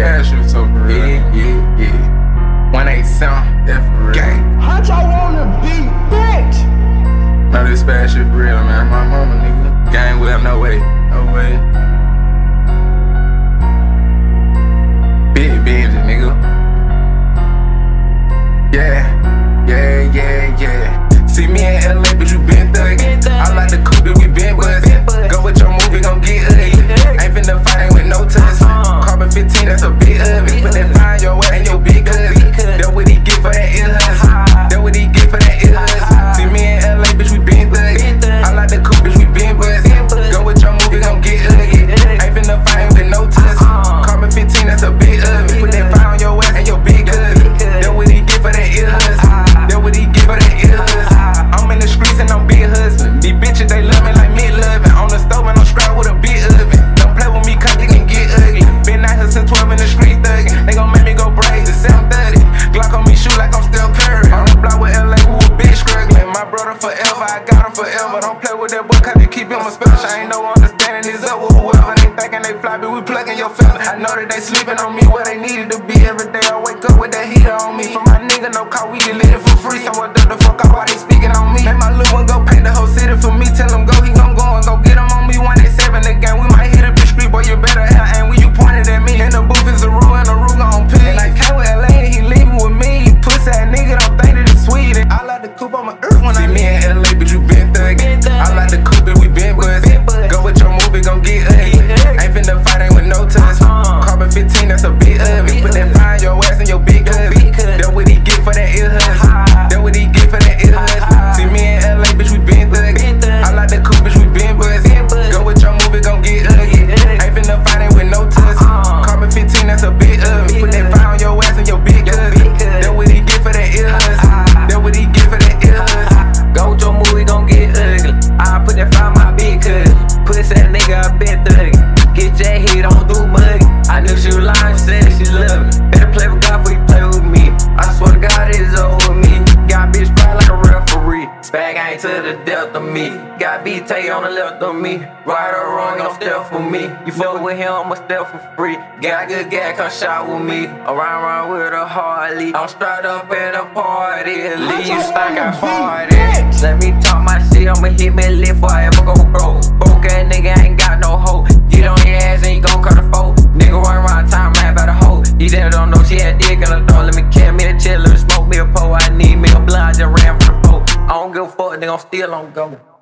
Yeah, that shit's so for real. Yeah. 187. That for real. Gang. How y'all wanna be, bitch? No, this bad shit for real, man. My mama, nigga. Gang with him, no way. No way. Big bitches, nigga. Yeah. See me in LA, bitch, you been thuggin'. I like the coupe that we been buzzin'. Go with your movie, gon' get ugly. Ain't finna fight, ain't with no tuss. Carbon 15, that's a big oven. Put that fire in your way, ain't your big cousin. That what he get for that ill hustle. That what he get for that ill hustle. See me in LA, bitch, we been thuggin'. I like the coupe, bitch, we been buzzin'. Go with your movie, gon' get ugly. Ain't finna fight, ain't with no tuss. Carbon 15, that's a big oven. Put that fire in your way, ain't your big cousin. That what he get for that ill hustle. That what he get for that ill hustle. I'm in the streets and I'm big hustling. These bitches, they love me like me loving. On the stove and I'm strapped with a big oven. Don't play with me, cause it can get ugly. Been out here since 12 in the street thuggin'. They gon' make me go braids at 7:30. Glock on me, shoot like I'm still Curry. On the block with LA, who a bitch struggling. My brother forever, I got him forever. Don't play with that boy, cause they keep him a special. I ain't no understanding, it's up with whoever. They thinkin' they fly, but we plugging your fella. I know that they sleeping on me where they needed to be. Every day I wake up with that heater on me. For my nigga, no call, we deleted for free. So what the fuck up, why they speaking on me? Make my little one go paint the whole city for me. Tell him go, he gon' go and go get him on me. 187 again, we might hit up the street, boy, you better hell. And when you pointed at me, in the booth is a rule and a rule gon' pee. And I came with LA and he leaving with me. He pussy ass nigga, don't think that it's sweet. And I like the coupe, I'm a earth when I me in LA, but you been thuggin'. I like the coupe, and we been buzzin'. Go with your movie, gon' get ugly. Ain't finna fight, ain't with no touch. Carbon 15, that's a big oven. Put that fire in your ass and your big cousin. That what he get for that ill hustle. That what he get for that ill hustle. See me in LA, bitch, we been thuggin'. I like the coupe, bitch, we been buzzin'. Go with your movie, gon' get ugly. Ain't finna fight, ain't with no tuss. Carbon 15, that's a big oven. Put that fire on your ass and your big cousin. That what he get for that ill hustle. That what he get for that ill hustle. Go with your movie, gon' get ugly. I put that fire on my big cousin. Pussy that nigga, I been thuggin'. Get your head, don't do muggy. I knew she was lying, said she love me. Better play with God before you play with me. I swear to God, it's over me. Got bitch right like a referee. Spag ain't to the death of me. Got BT on the left of me. Right or wrong, gon' step for me. You fuck with him, I'ma step for free. Got good gas, come shot with me. Around with a Harley. I'm strapped up in a party. At least you think I farted. Let me talk my shit, I'ma hit me lit before I ever go broke. Broke ass nigga ain't got no hope. Get on your ass and you gon' cut the foe. Nigga run around time, ran by the hoe. You damn don't know she had dick in her throat. Let me carry me a chill, let me smoke me a pole. I need me a blind, just ran for the pole. I don't give a fuck, nigga, I'm still on go.